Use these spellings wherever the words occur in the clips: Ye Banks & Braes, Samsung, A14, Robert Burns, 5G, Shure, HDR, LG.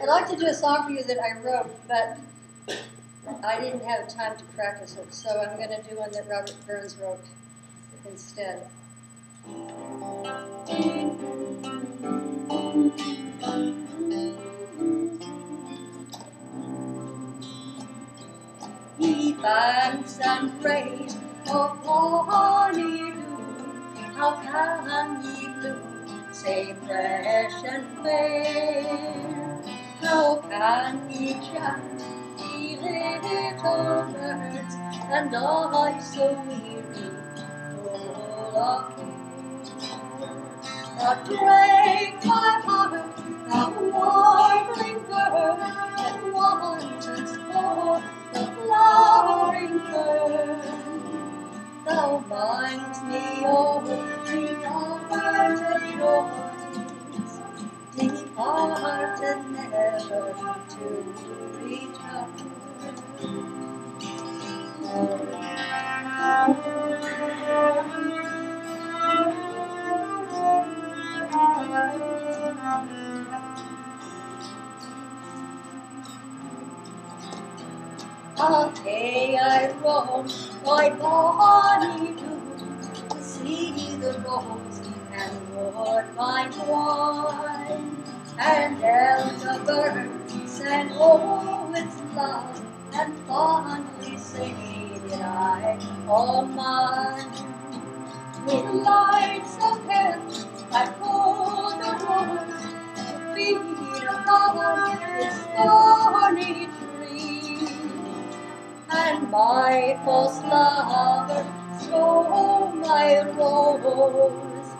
I'd like to do a song for you that I wrote, but I didn't have time to practice it, so I'm going to do one that Robert Burns wrote instead. Ye banks and braes, oh bonny blue, how come ye blue, sae fresh and fair? How can ye chant, ye little birds, and I so weary, full of care? But break my heart, the warbling bird that wanteth for the flowering fern. Thou binds me over the departed ones, departed never to return. All day I roam, my bonny blue, to see the rose and ward my wine. And elderberries and oh, its love, and fondly say that I'm all mine. With lights of heaven, I pull the rose to feed upon this thorny tree, and my false lover stole my rose,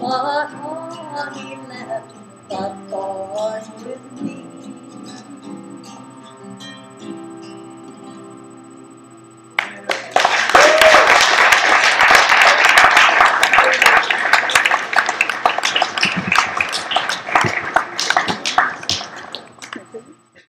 but honey left the thorn with me.